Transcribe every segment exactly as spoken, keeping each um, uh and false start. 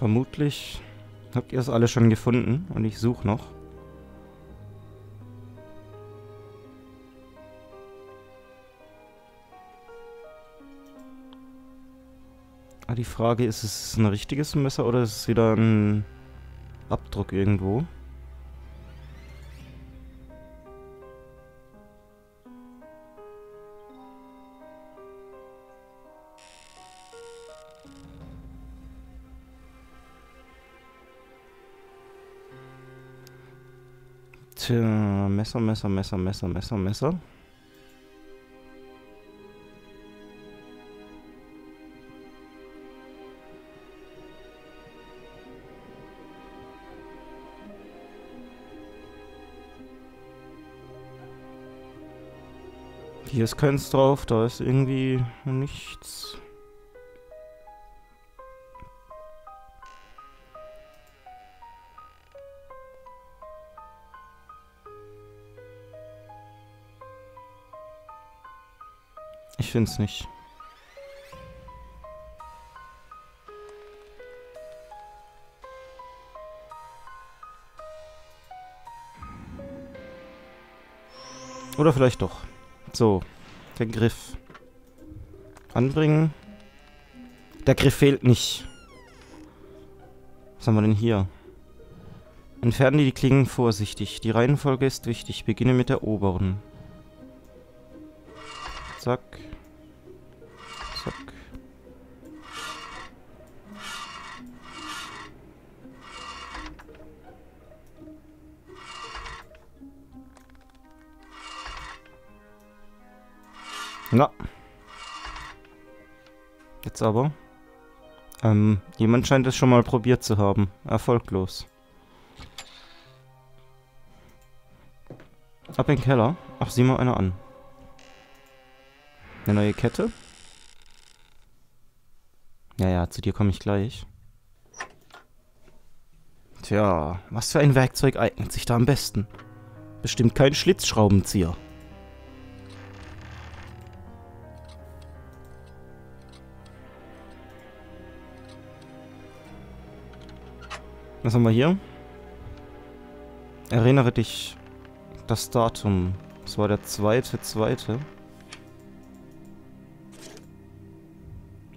Vermutlich habt ihr es alle schon gefunden und ich suche noch. Ah, die Frage ist, ist es ein richtiges Messer oder ist es wieder ein Abdruck irgendwo? Tja, Messer, Messer, Messer, Messer, Messer, Messer. Hier ist keins drauf, da ist irgendwie nichts. Ich finde es nicht. Oder vielleicht doch. So, der Griff. Anbringen. Der Griff fehlt nicht. Was haben wir denn hier? Entfernen die Klingen vorsichtig. Die Reihenfolge ist wichtig. Beginne mit der oberen. Zack. Zack. Na. Jetzt aber. Ähm, jemand scheint es schon mal probiert zu haben. Erfolglos. Ab in den Keller. Ach, sieh mal einer an. Eine neue Kette. Naja, zu dir komme ich gleich. Tja, was für ein Werkzeug eignet sich da am besten? Bestimmt kein Schlitzschraubenzieher. Was haben wir hier? Erinnere dich, das Datum. Das war der zweite, zweite.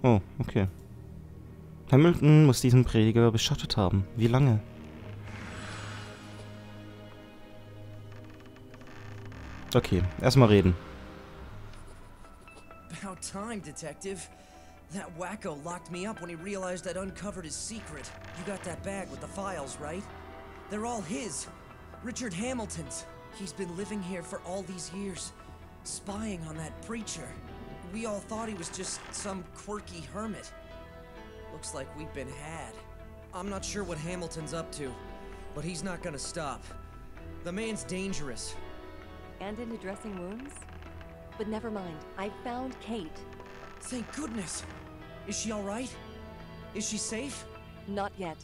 Oh, okay. Hamilton muss diesen Prediger beschattet haben. Wie lange? Okay, erstmal reden. About time, Detective. That wacko locked me up when he realized I'd uncovered his secret. You got that bag with the files, right? They're all his. Richard Hamilton's. He's been living here for all these years, spying on that preacher. We all thought he was just some quirky hermit. Looks like we've been had. I'm not sure what Hamilton's up to, but he's not gonna stop. The man's dangerous. And into dressing wounds? But never mind, I found Kate. Thank goodness. Is she all right? Is she safe? Not yet.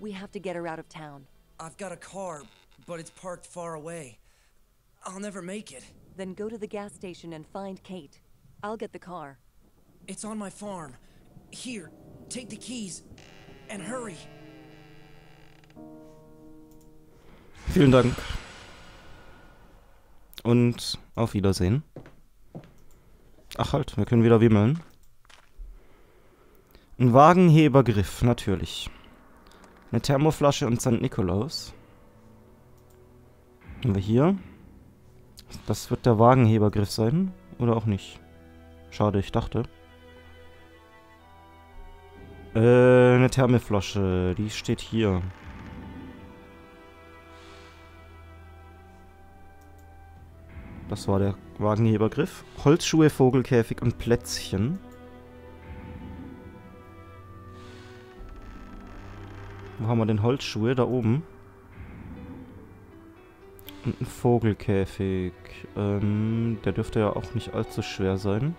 We have to get her out of town. I've got a car, but it's parked far away. I'll never make it. Then go to the gas station and find Kate. I'll get the car. It's on my farm. Here, take the keys and hurry. Vielen Dank. Und auf Wiedersehen. Ach halt, wir können wieder wimmeln. Ein Wagenhebergriff, natürlich. Eine Thermoflasche und Sankt Nikolaus. Haben wir hier. Das wird der Wagenhebergriff sein, oder auch nicht. Schade, ich dachte. Äh, eine Thermoflasche. Die steht hier. Das war der Wagenhebergriff. Holzschuhe, Vogelkäfig und Plätzchen. Wo haben wir denn Holzschuhe? Da oben. Und ein Vogelkäfig. Ähm, der dürfte ja auch nicht allzu schwer sein.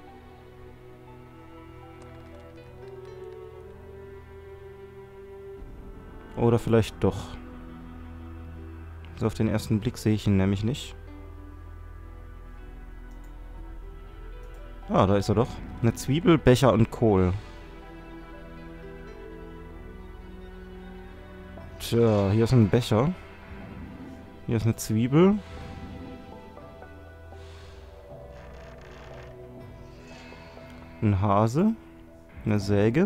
Oder vielleicht doch. So, auf den ersten Blick sehe ich ihn nämlich nicht. Ah, da ist er doch. Eine Zwiebel, Becher und Kohl. Tja, hier ist ein Becher. Hier ist eine Zwiebel. Ein Hase. Eine Säge.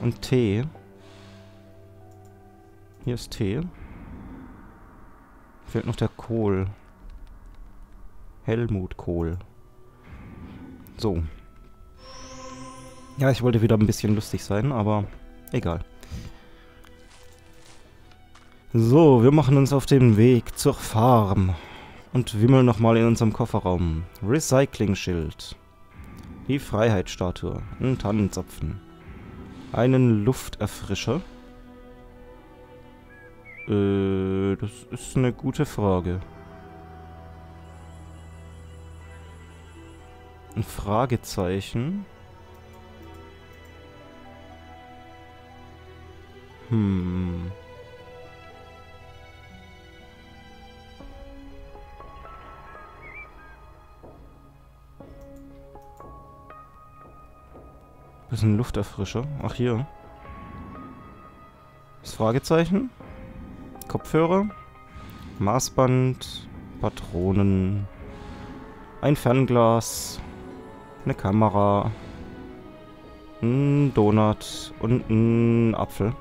Und Tee. Hier ist Tee. Fehlt noch der Kohl. Helmut Kohl. So. Ja, ich wollte wieder ein bisschen lustig sein, aber egal. So, wir machen uns auf den Weg zur Farm. Und wimmeln nochmal in unserem Kofferraum. Recycling-Schild. Die Freiheitsstatue. Ein Tannenzapfen. Einen Lufterfrischer. Äh, das ist eine gute Frage. Ein Fragezeichen. Hm. Das ist ein Lufterfrischer. Ach, hier. Das Fragezeichen. Kopfhörer. Maßband. Patronen. Ein Fernglas. Eine Kamera. Ein Donut. Und ein Apfel.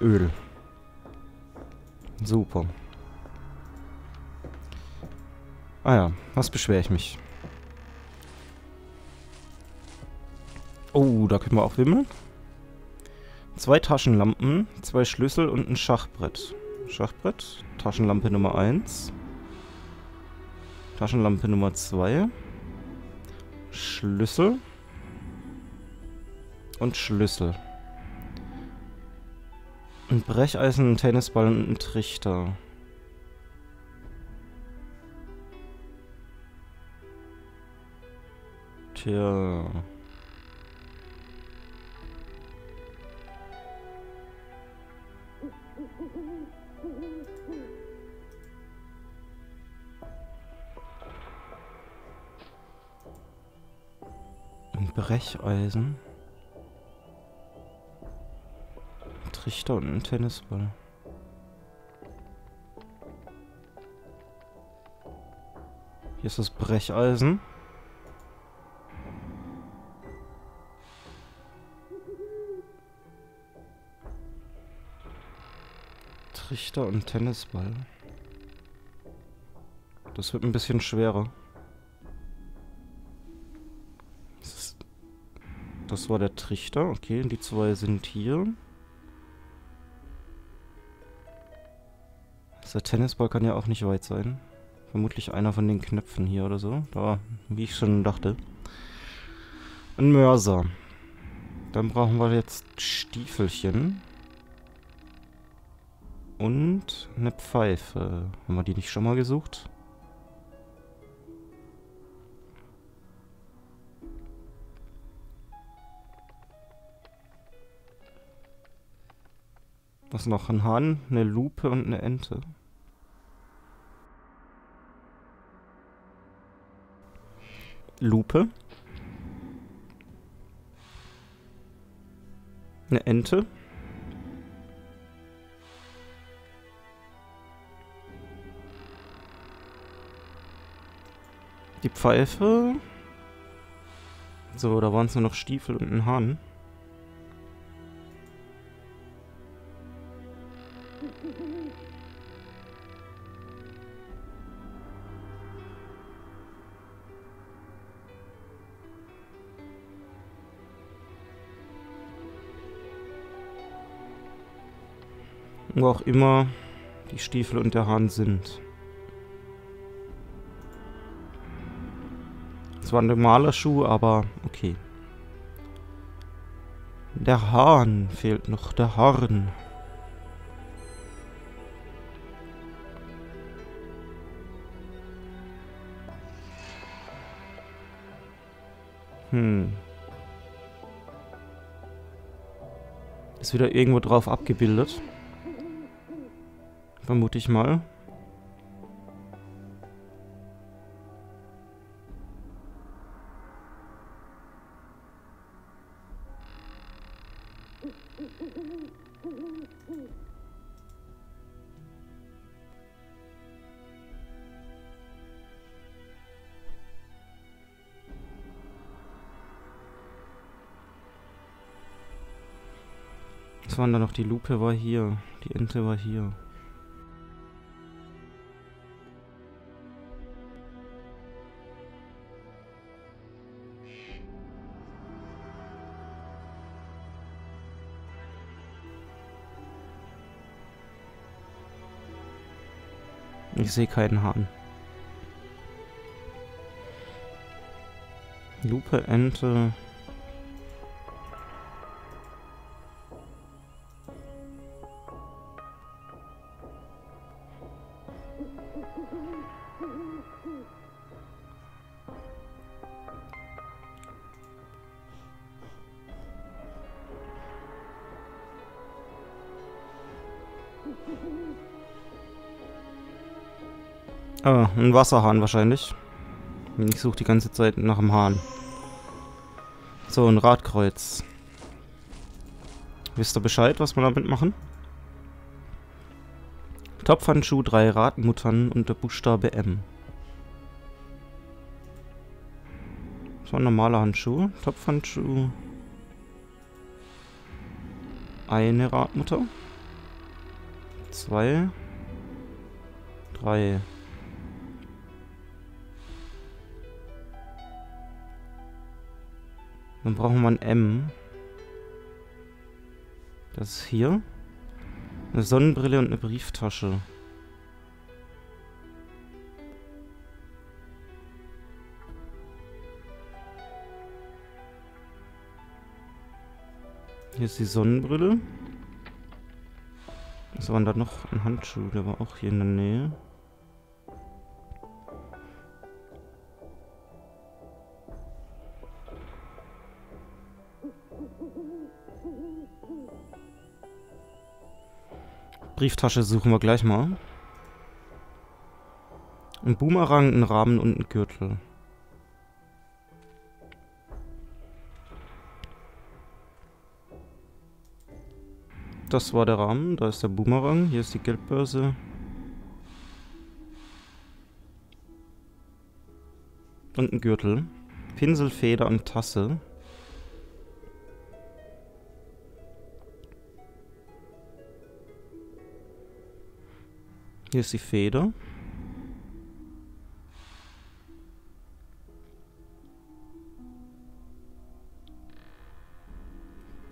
Öl. Super. Ah ja, was beschwere ich mich? Oh, da können wir auch wimmeln. Zwei Taschenlampen, zwei Schlüssel und ein Schachbrett. Schachbrett, Taschenlampe Nummer eins. Taschenlampe Nummer zwei. Schlüssel. Und Schlüssel. Ein Brecheisen, ein Tennisball und ein Trichter. Tja. Ein Brecheisen. Trichter und ein Tennisball. Hier ist das Brecheisen. Trichter und Tennisball. Das wird ein bisschen schwerer. Das ist, das war der Trichter. Okay, die zwei sind hier. Der Tennisball kann ja auch nicht weit sein. Vermutlich einer von den Knöpfen hier oder so. Da, wie ich schon dachte. Ein Mörser. Dann brauchen wir jetzt Stiefelchen. Und eine Pfeife. Haben wir die nicht schon mal gesucht? Was noch? Ein Hahn, eine Lupe und eine Ente. Lupe. Eine Ente. Die Pfeife. So, da waren es nur noch Stiefel und ein Hahn. Wo auch immer die Stiefel und der Hahn sind. Das war ein Malerschuh, aber okay. Der Hahn fehlt noch, der Hahn. Hm. Ist wieder irgendwo drauf abgebildet. Vermute ich mal. Was waren da noch? Die Lupe war hier. Die Ente war hier. Ich sehe keinen Hahn. Lupe, Ente. Ah, ein Wasserhahn wahrscheinlich. Ich suche die ganze Zeit nach dem Hahn. So, ein Radkreuz. Wisst ihr Bescheid, was wir damit machen? Topfhandschuh, drei Radmuttern und der Buchstabe M. So, ein normaler Handschuh. Topfhandschuh. Eine Radmutter. Zwei. Drei. Dann brauchen wir ein M. Das ist hier. Eine Sonnenbrille und eine Brieftasche. Hier ist die Sonnenbrille. Was war denn da noch? Ein Handschuh, der war auch hier in der Nähe. Brieftasche suchen wir gleich mal. Ein Boomerang, ein Rahmen und ein Gürtel. Das war der Rahmen, da ist der Boomerang, hier ist die Geldbörse. Und ein Gürtel. Pinsel, Feder und Tasse. Hier ist die Feder.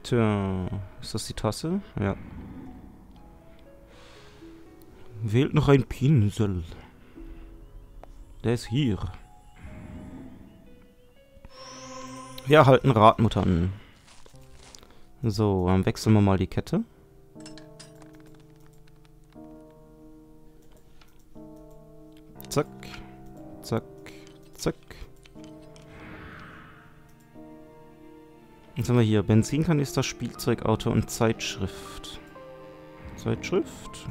Tja, ist das die Tasse? Ja. Wählt noch ein Pinsel. Der ist hier. Wir erhalten Radmuttern. So, dann wechseln wir mal die Kette. Zack, zack, zack. Jetzt haben wir hier Benzinkanister, Spielzeugauto und Zeitschrift. Zeitschrift,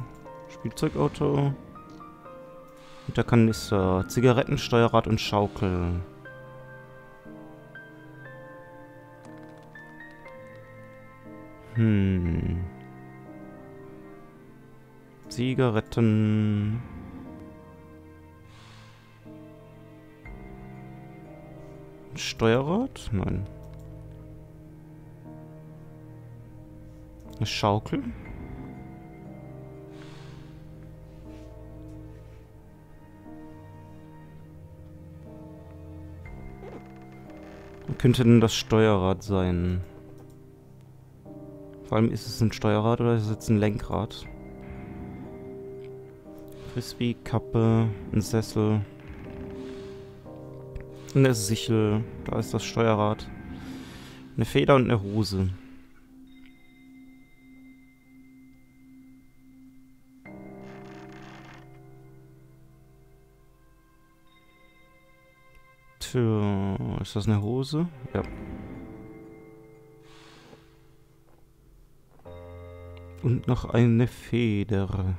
Spielzeugauto und der Kanister, Zigaretten, Steuerrad und Schaukel. Hm. Zigaretten. Steuerrad? Nein. Eine Schaukel? Wo könnte denn das Steuerrad sein? Vor allem, ist es ein Steuerrad oder ist es jetzt ein Lenkrad? Frisbee, Kappe, ein Sessel. Eine Sichel, da ist das Steuerrad. Eine Feder und eine Hose. Tja, ist das eine Hose? Ja. Und noch eine Feder.